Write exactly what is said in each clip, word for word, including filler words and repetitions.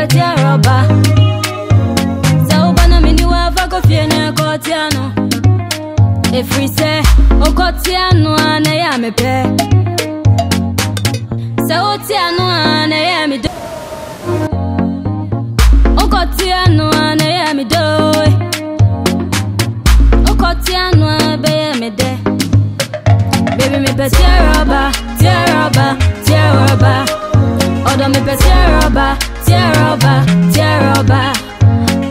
rubber, tear rubber. Saubana mini wava kofiene kotiano. Efrise okotiano ane ya mepe. Saotiano ane ya mido. Okotiano ane ya mido. Okotiano abe ya mede. Baby me pe tear rubber, tear rubber, tear rubber. Odo me pe tear rubber, tear rubber, tear rubber.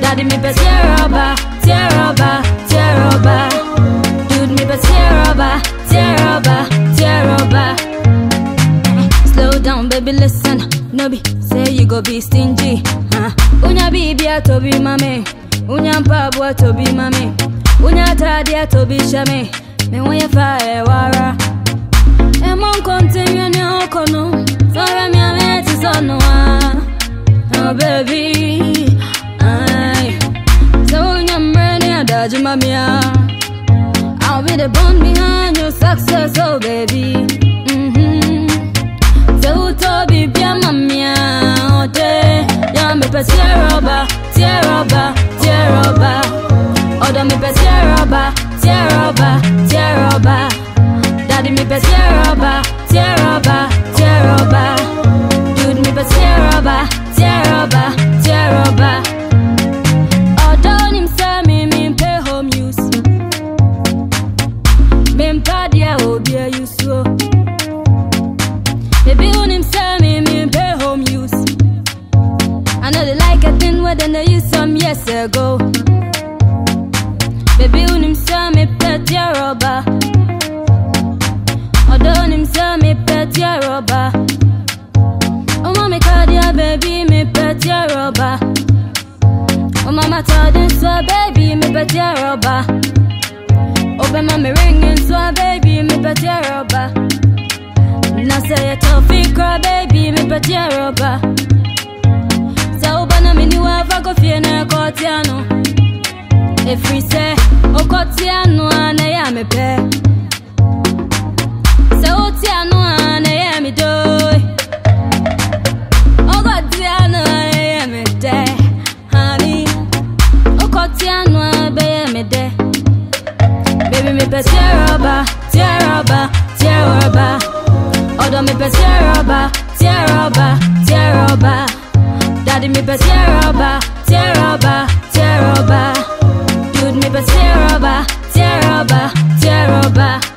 Daddy me pe tear rubber, tear rubber, tear rubber. Dude me pe tear rubber, tear rubber, tear rubber. Slow down, baby, listen. No be say you go be stingy. Huh? Unya baby a to be mame, unya babu a to be mame, unya daddy a to be shame. Me when you fire wara, and mon continue ni okono. Sorry me. Oh baby, I so I'm ready, I dodge my mia. I'll be the bond behind your success, oh baby. Mm-hmm. So to be my mia, oh day. Yeah, me pe tear rubber, tear rubber, tear rubber. Oh, da me pe tear rubber, tear rubber, tear rubber. Daddy me pe tear rubber, tear rubber, tear rubber. Tear rubber, tear rubber, tear rubber. Oh, don't him say me, me pay home use. Me party I will be a use. Baby, don't him say me, me pay home use. I know they like a thing where they used some years ago. Baby, don't him say me pay tear rubber. Oh, don't him say me pay tear rubber. Oh mama called ya baby, me pe tear rubber. Oh mama told him so baby, me pe tear rubber. Oh baby mommy ringing so baby, me pe tear rubber. Now say you tell Fikra baby, me pe tear rubber. Sa ubana mini wafa kofi na kotiano. Efri say o kotiano ane ya me pe. Sa otiano ane ya me do. Baby me pe tear rubber, tear rubber, tear rubber. Odo me pe tear rubber, tear rubber, tear rubber. Daddy me pe tear rubber, tear rubber, tear rubber. Dude me pe tear rubber, tear rubber, tear rubber.